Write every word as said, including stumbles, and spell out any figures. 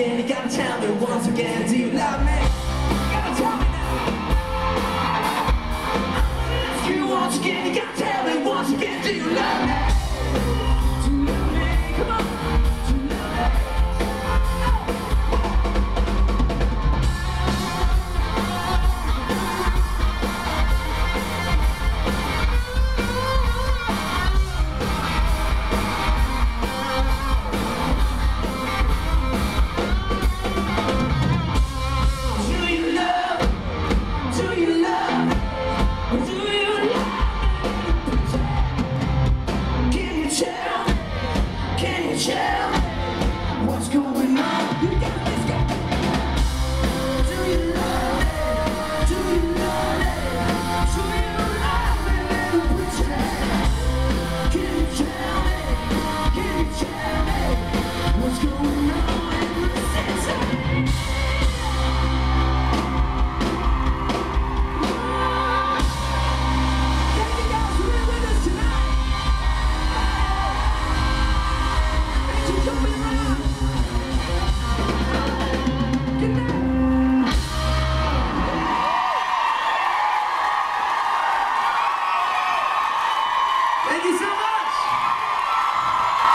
again, you gotta tell me once again, do you love me? You gotta tell me now. I'm gonna ask you once again, you gotta tell me once again, do you love me? Do you love me? Come on, do you love me? What's going on? You got this guy. Do you love it? Do you love it? Do you love me, little pretend? Can you tell me? Can you tell me? What's going on in the city? Thank you guys for being with us tonight. Thanks for coming around. Thank you so much.